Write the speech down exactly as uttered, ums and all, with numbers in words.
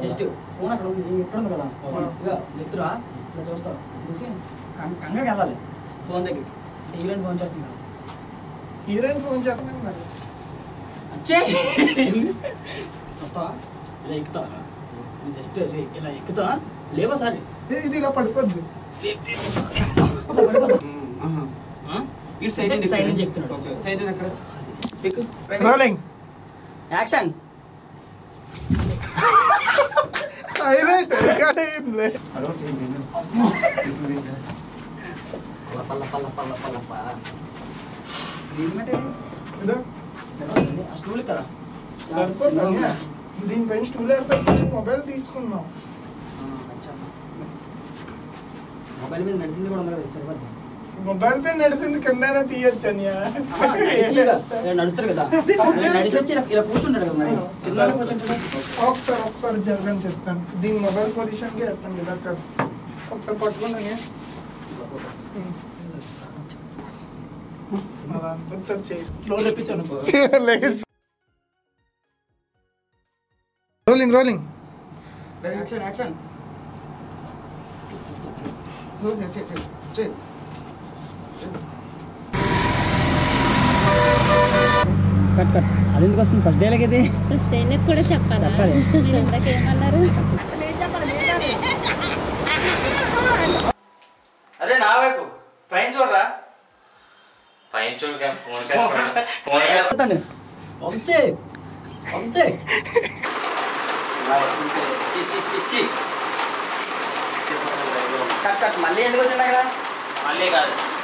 Just phone akhlo you ekko undu kada iga mitra ila chustaru musi kanga galale phone dagge heroine phone chestunnadu heroine phone chestunnadu mari che chusta ila ekta just ila ekta leva sari idi ila padukoddu aha ha it silent silent cheptunadu okay silent akkada pick rolling action I like it. I don't see anything. Pala pala pala pala pala pala. Green material. What? Sir, stool tara. Sir, sir. Din bench stool hai to kuch mobile disk unna. अच्छा. Mobile में medicine भी बना रहे हैं sir. Mobile पे medicine करना ना तीन अच्छा नहीं है. हाँ, ठीक है. नर्सरी का था. नर्सरी चला इला पूछूं ना करना. किसने पूछा? ऑक्सर ऑक्सर जर्गन चेतन दिन मोबाइल पोजीशन के रखने लगा कर ऑक्सर पॉट बन गए मतलब तब तक चेस फ्लोर पे चलने पर rolling rolling action action roll check check check cut cut अदెందుకు వస్తుంది ఫస్ట్ డైలాగ్ ఇది ఫస్ట్ డైలాగ్ కూడా చెప్పాలా చెప్పాలి మీరు ఇంతక ఏమన్నారు నేను చెప్పాలి అరే నా వైపు పైన చూడరా పైన చూడగా ఫోన్ కట్ ఫోన్ కట్ అంతే అంతే చి చి చి చి కట్ కట్ మళ్ళీ ఎందుకు వచ్చింది అక్కడ మళ్ళీ కాదు